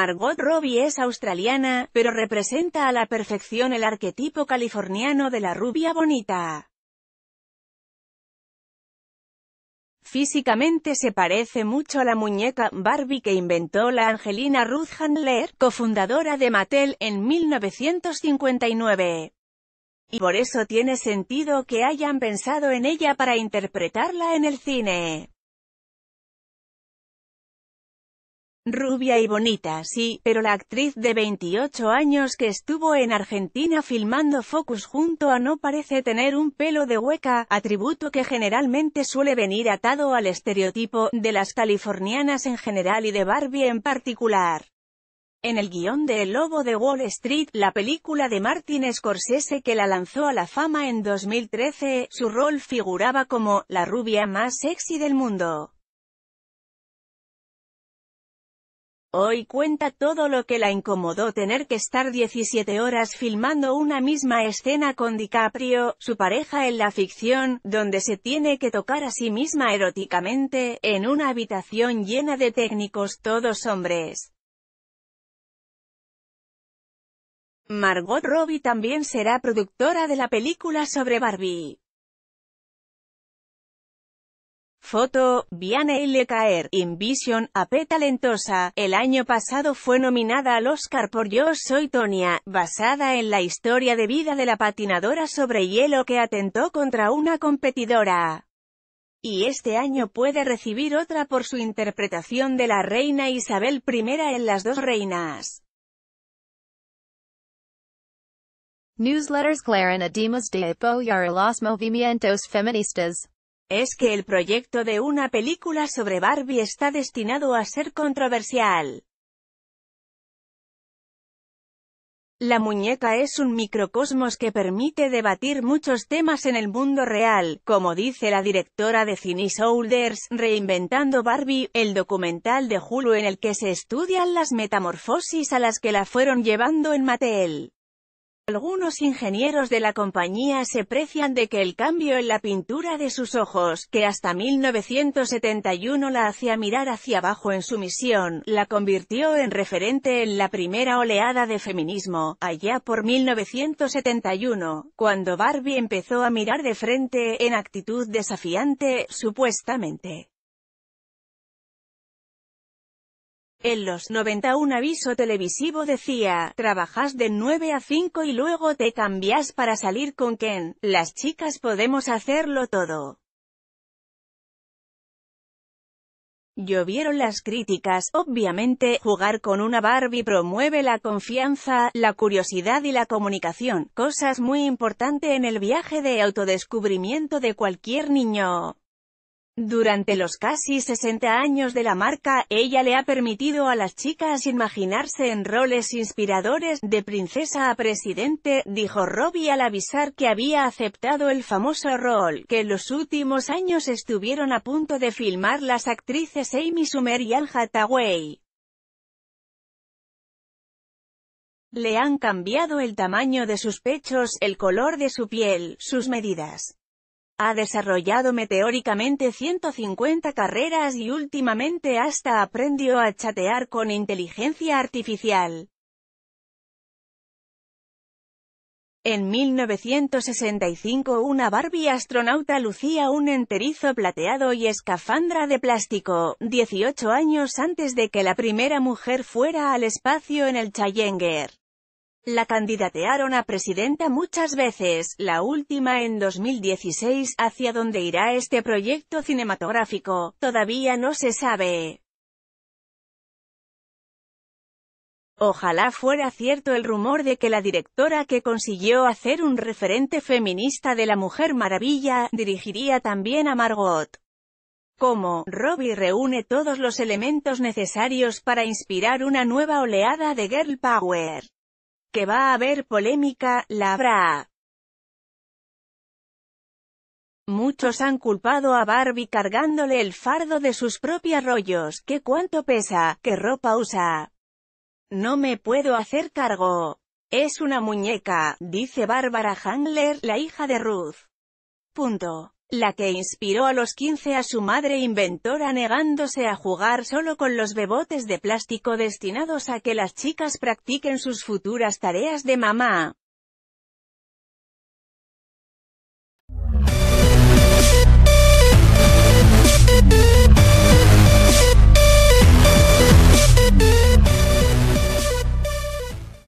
Margot Robbie es australiana, pero representa a la perfección el arquetipo californiano de la rubia bonita. Físicamente se parece mucho a la muñeca Barbie que inventó la Angelina Ruth Handler, cofundadora de Mattel, en 1959. Y por eso tiene sentido que hayan pensado en ella para interpretarla en el cine. Rubia y bonita, sí, pero la actriz de 28 años que estuvo en Argentina filmando Focus junto a No parece tener un pelo de hueca, atributo que generalmente suele venir atado al estereotipo de las californianas en general y de Barbie en particular. En el guión de El Lobo de Wall Street, la película de Martin Scorsese que la lanzó a la fama en 2013, su rol figuraba como «la rubia más sexy del mundo». Hoy cuenta todo lo que la incomodó tener que estar 17 horas filmando una misma escena con DiCaprio, su pareja en la ficción, donde se tiene que tocar a sí misma eróticamente, en una habitación llena de técnicos todos hombres. Margot Robbie también será productora de la película sobre Barbie. Foto, Vianney Lecaer, InVision, AP talentosa. El año pasado fue nominada al Oscar por Yo soy Tonya, basada en la historia de vida de la patinadora sobre hielo que atentó contra una competidora. Y este año puede recibir otra por su interpretación de la reina Isabel I en Las dos reinas. Newsletters Claren Ademos de apoyar los movimientos feministas. Es que el proyecto de una película sobre Barbie está destinado a ser controversial. La muñeca es un microcosmos que permite debatir muchos temas en el mundo real, como dice la directora de Cine Shoulders, Reinventando Barbie, el documental de Hulu en el que se estudian las metamorfosis a las que la fueron llevando en Mattel. Algunos ingenieros de la compañía se precian de que el cambio en la pintura de sus ojos, que hasta 1971 la hacía mirar hacia abajo en su misión, la convirtió en referente en la primera oleada de feminismo, allá por 1971, cuando Barbie empezó a mirar de frente, en actitud desafiante, supuestamente. En los 90 un aviso televisivo decía, trabajas de 9 a 5 y luego te cambias para salir con Ken, las chicas podemos hacerlo todo. Llovieron las críticas, obviamente, jugar con una Barbie promueve la confianza, la curiosidad y la comunicación, cosas muy importantes en el viaje de autodescubrimiento de cualquier niño. Durante los casi 60 años de la marca, ella le ha permitido a las chicas imaginarse en roles inspiradores, de princesa a presidente, dijo Robbie al avisar que había aceptado el famoso rol, que en los últimos años estuvieron a punto de filmar las actrices Amy Schumer y Anne Hathaway. Le han cambiado el tamaño de sus pechos, el color de su piel, sus medidas. Ha desarrollado meteóricamente 150 carreras y últimamente hasta aprendió a chatear con inteligencia artificial. En 1965 una Barbie astronauta lucía un enterizo plateado y escafandra de plástico, 18 años antes de que la primera mujer fuera al espacio en el Challenger. La candidatearon a presidenta muchas veces, la última en 2016, hacia dónde irá este proyecto cinematográfico, todavía no se sabe. Ojalá fuera cierto el rumor de que la directora que consiguió hacer un referente feminista de la Mujer Maravilla, dirigiría también a Margot. Como Robbie reúne todos los elementos necesarios para inspirar una nueva oleada de girl power. Que va a haber polémica, la habrá. Muchos han culpado a Barbie cargándole el fardo de sus propios rollos, que cuánto pesa, qué ropa usa. No me puedo hacer cargo. Es una muñeca, dice Bárbara Handler, la hija de Ruth. la que inspiró a los 15 a su madre inventora negándose a jugar solo con los bebotes de plástico destinados a que las chicas practiquen sus futuras tareas de mamá.